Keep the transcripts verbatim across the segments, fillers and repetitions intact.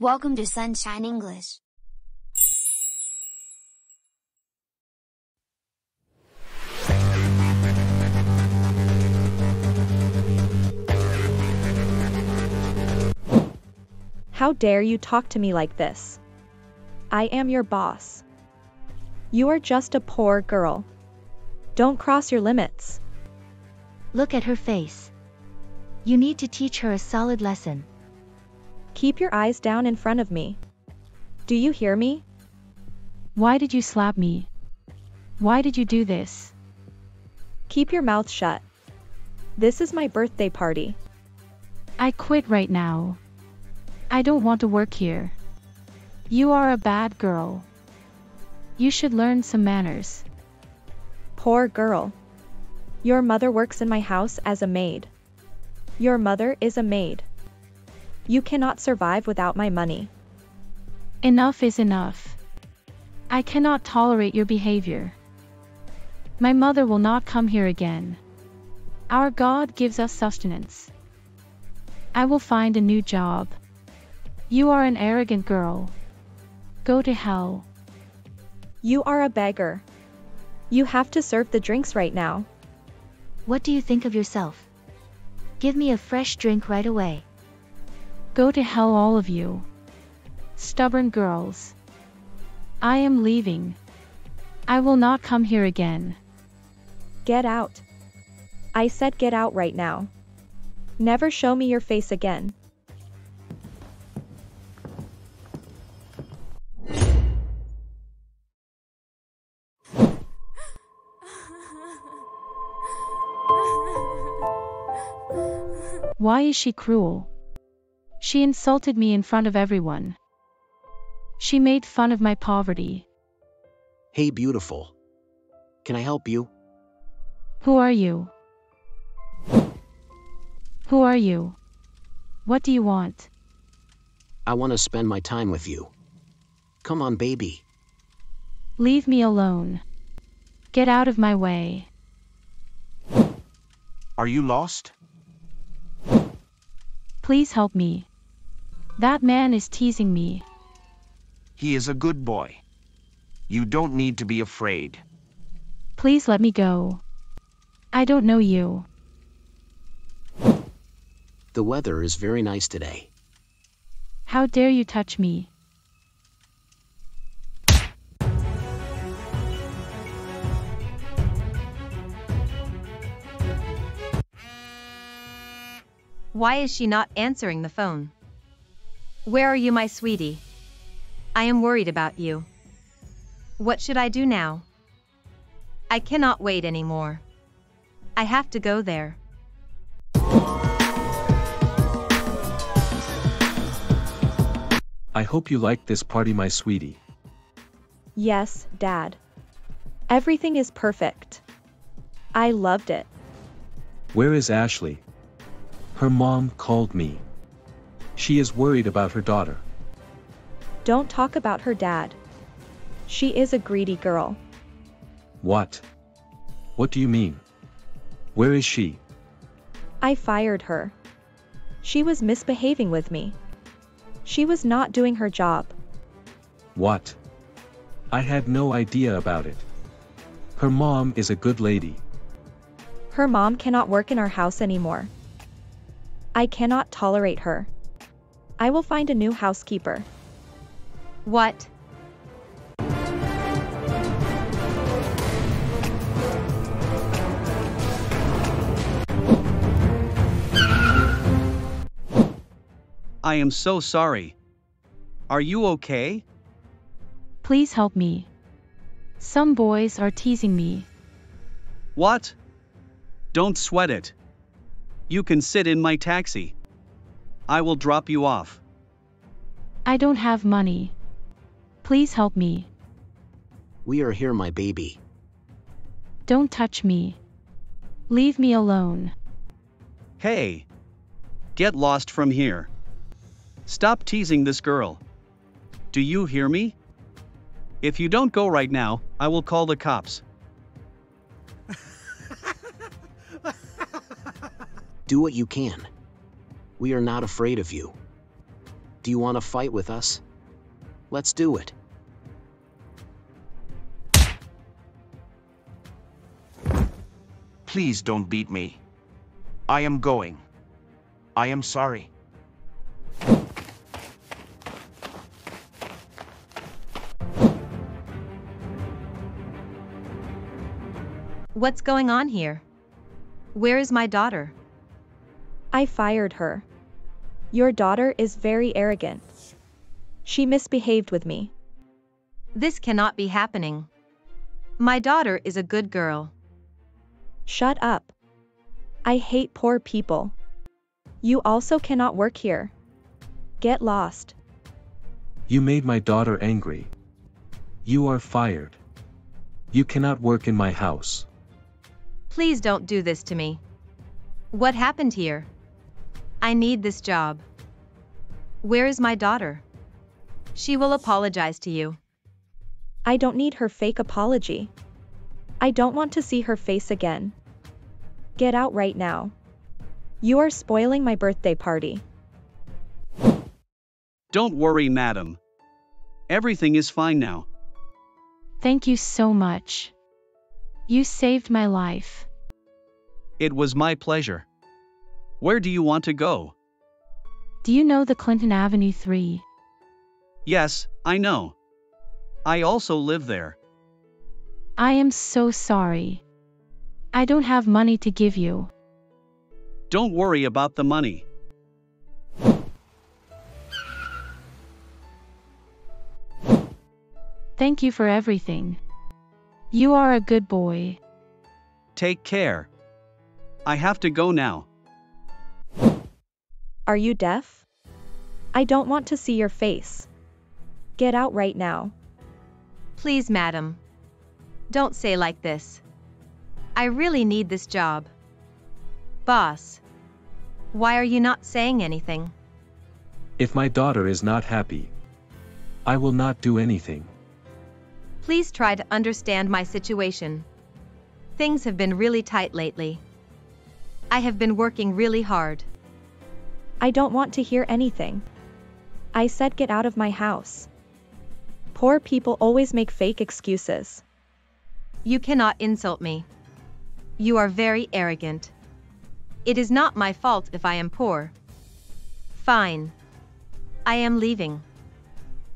Welcome to Sunshine English. How dare you talk to me like this? I am your boss. You are just a poor girl. Don't cross your limits. Look at her face. You need to teach her a solid lesson. Keep your eyes down in front of me. Do you hear me? Why did you slap me? Why did you do this? Keep your mouth shut. This is my birthday party. I quit right now. I don't want to work here. You are a bad girl. You should learn some manners. Poor girl. Your mother works in my house as a maid. Your mother is a maid. You cannot survive without my money. Enough is enough. I cannot tolerate your behavior. My mother will not come here again. Our God gives us sustenance. I will find a new job. You are an arrogant girl. Go to hell. You are a beggar. You have to serve the drinks right now. What do you think of yourself? Give me a fresh drink right away. Go to hell, all of you. Stubborn girls. I am leaving. I will not come here again. Get out. I said get out right now. Never show me your face again. Why is she cruel? She insulted me in front of everyone. She made fun of my poverty. Hey, beautiful. Can I help you? Who are you? Who are you? What do you want? I want to spend my time with you. Come on, baby. Leave me alone. Get out of my way. Are you lost? Please help me. That man is teasing me. He is a good boy. You don't need to be afraid. Please let me go. I don't know you. The weather is very nice today. How dare you touch me? Why is she not answering the phone? Where are you, my sweetie? I am worried about you. What should I do now? I cannot wait anymore. I have to go there. I hope you like this party, my sweetie. Yes, Dad. Everything is perfect. I loved it. Where is Ashley? Her mom called me. She is worried about her daughter. Don't talk about her, Dad. She is a greedy girl. What? What do you mean? Where is she? I fired her. She was misbehaving with me. She was not doing her job. What? I had no idea about it. Her mom is a good lady. Her mom cannot work in our house anymore. I cannot tolerate her. I will find a new housekeeper. What? I am so sorry. Are you okay? Please help me. Some boys are teasing me. What? Don't sweat it. You can sit in my taxi. I will drop you off. I don't have money. Please help me. We are here, my baby. Don't touch me. Leave me alone. Hey! Get lost from here. Stop teasing this girl. Do you hear me? If you don't go right now, I will call the cops. Do what you can. We are not afraid of you. Do you want to fight with us? Let's do it. Please don't beat me. I am going. I am sorry. What's going on here? Where is my daughter? I fired her. Your daughter is very arrogant. She misbehaved with me. This cannot be happening. My daughter is a good girl. Shut up. I hate poor people. You also cannot work here. Get lost. You made my daughter angry. You are fired. You cannot work in my house. Please don't do this to me. What happened here? I need this job. Where is my daughter? She will apologize to you. I don't need her fake apology. I don't want to see her face again. Get out right now. You are spoiling my birthday party. Don't worry, madam. Everything is fine now. Thank you so much. You saved my life. It was my pleasure. Where do you want to go? Do you know the Clinton Avenue three? Yes, I know. I also live there. I am so sorry. I don't have money to give you. Don't worry about the money. Thank you for everything. You are a good boy. Take care. I have to go now. Are you deaf? I don't want to see your face. Get out right now. Please, madam. Don't say like this. I really need this job. Boss, why are you not saying anything? If my daughter is not happy, I will not do anything. Please try to understand my situation. Things have been really tight lately. I have been working really hard. I don't want to hear anything. I said get out of my house. Poor people always make fake excuses. You cannot insult me. You are very arrogant. It is not my fault if I am poor. Fine. I am leaving.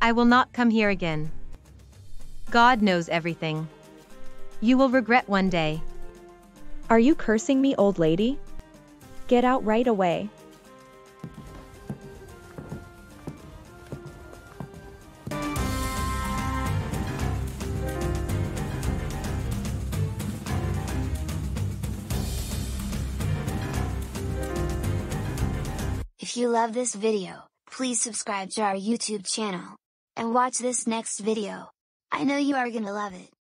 I will not come here again. God knows everything. You will regret one day. Are you cursing me, old lady? Get out right away. If you love this video, please subscribe to our YouTube channel and watch this next video. I know you are gonna love it.